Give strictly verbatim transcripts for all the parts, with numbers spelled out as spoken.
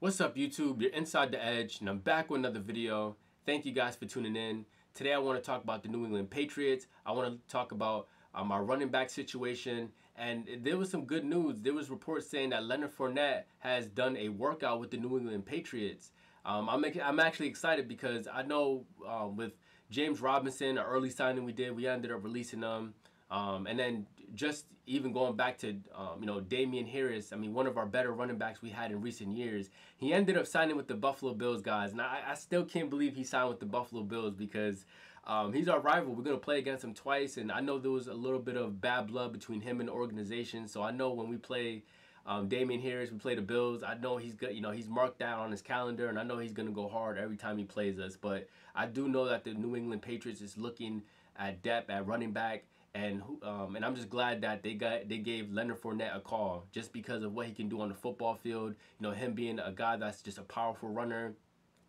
What's up, YouTube? You're Inside The Edge, and I'm back with another video. Thank you guys for tuning in. Today, I want to talk about the New England Patriots. I want to talk about um, our running back situation. And there was some good news. There was reports saying that Leonard Fournette has done a workout with the New England Patriots. Um, I'm, I'm actually excited because I know um, with James Robinson, our early signing we did, we ended up releasing them. Um, and then just even going back to, um, you know, Damian Harris, I mean, one of our better running backs we had in recent years, he ended up signing with the Buffalo Bills, guys. And I, I still can't believe he signed with the Buffalo Bills because um, he's our rival. We're going to play against him twice. And I know there was a little bit of bad blood between him and the organization. So I know when we play um, Damian Harris, we play the Bills, I know he's good, you know, he's marked down on his calendar. And I know he's going to go hard every time he plays us. But I do know that the New England Patriots is looking at depth, at running back. And um, and I'm just glad that they got they gave Leonard Fournette a call just because of what he can do on the football field. You know, him being a guy that's just a powerful runner.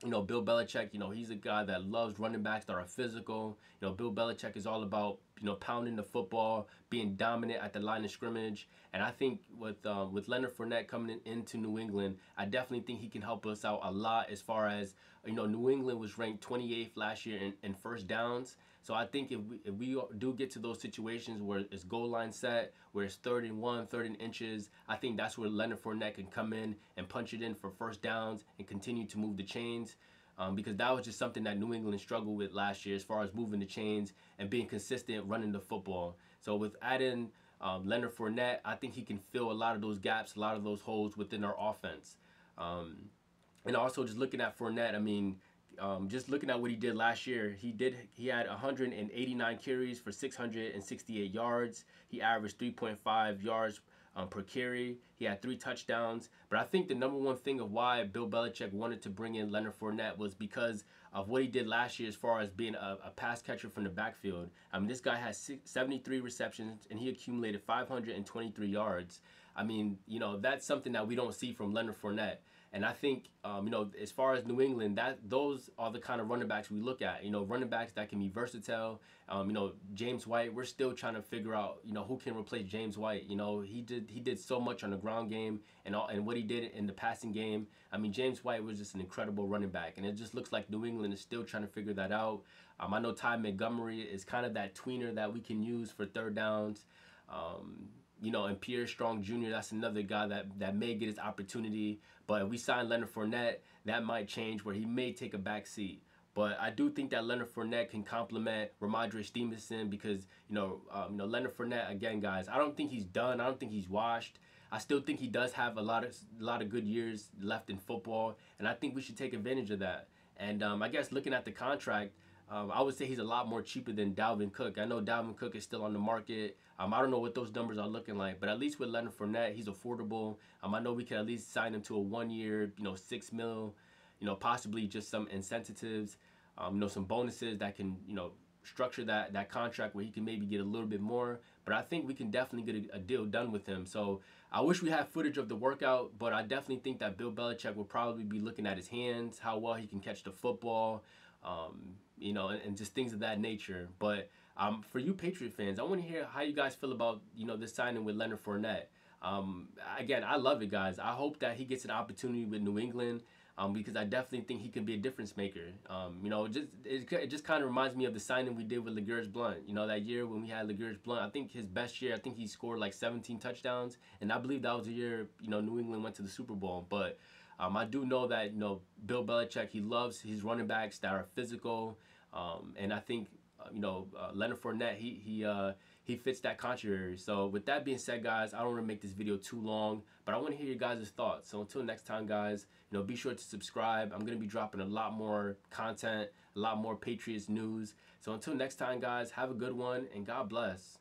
You know, Bill Belichick, you know, he's a guy that loves running backs that are physical. You know, Bill Belichick is all about, you know, pounding the football, being dominant at the line of scrimmage. And I think with um, with Leonard Fournette coming in, into New England, I definitely think he can help us out a lot as far as, you know, New England was ranked twenty-eighth last year in, in first downs. So I think if we, if we do get to those situations where it's goal line set, where it's third and one, third and inches, I think that's where Leonard Fournette can come in and punch it in for first downs and continue to move the chains. Um, because that was just something that New England struggled with last year as far as moving the chains and being consistent running the football. So with adding um, Leonard Fournette, I think he can fill a lot of those gaps, a lot of those holes within our offense. Um, and also just looking at Fournette, I mean, um, just looking at what he did last year, he did he had one hundred eighty-nine carries for six hundred sixty-eight yards. He averaged three point five yards Um, per carry. He had three touchdowns. But I think the number one thing of why Bill Belichick wanted to bring in Leonard Fournette was because of what he did last year as far as being a, a pass catcher from the backfield. I mean, this guy has seventy-three receptions and he accumulated five hundred twenty-three yards. I mean, you know, that's something that we don't see from Leonard Fournette. And I think, um, you know, as far as New England, that those are the kind of running backs we look at. You know, running backs that can be versatile. Um, you know, James White, we're still trying to figure out, you know, who can replace James White. You know, he did he did so much on the ground game and all, and what he did in the passing game. I mean, James White was just an incredible running back. And it just looks like New England is still trying to figure that out. Um, I know Ty Montgomery is kind of that tweener that we can use for third downs. Um, You know, and Pierre Strong Junior, that's another guy that, that may get his opportunity. But if we sign Leonard Fournette, that might change where he may take a back seat. But I do think that Leonard Fournette can complement Rhamondre Stevenson because, you know, um, you know, Leonard Fournette, again, guys, I don't think he's done. I don't think he's washed. I still think he does have a lot of, a lot of good years left in football. And I think we should take advantage of that. And um, I guess looking at the contract, Um, I would say he's a lot more cheaper than Dalvin Cook. I know Dalvin Cook is still on the market. Um, I don't know what those numbers are looking like, but at least with Leonard Fournette, he's affordable. Um, I know we can at least sign him to a one-year, you know, six mil, you know, possibly just some incentives, um, you know, some bonuses that can, you know, structure that that contract where he can maybe get a little bit more. But I think we can definitely get a, a deal done with him. So I wish we had footage of the workout, but I definitely think that Bill Belichick will probably be looking at his hands, how well he can catch the football. Um, you know, and, and just things of that nature. But um, for you Patriot fans, I want to hear how you guys feel about, you know, this signing with Leonard Fournette. Um, again, I love it, guys. I hope that he gets an opportunity with New England um, because I definitely think he can be a difference maker. Um, you know, just it, it just kind of reminds me of the signing we did with LeGarrette Blount. You know, that year when we had LeGarrette Blount, I think his best year, I think he scored like seventeen touchdowns. And I believe that was the year, you know, New England went to the Super Bowl. But Um, I do know that, you know, Bill Belichick, he loves his running backs that are physical, um, and I think, uh, you know, uh, Leonard Fournette, he he uh, he fits that criteria. So with that being said, guys, I don't want to make this video too long, but I want to hear your guys' thoughts. So until next time, guys, you know, be sure to subscribe. I'm going to be dropping a lot more content, a lot more Patriots news. So until next time, guys, have a good one, and God bless.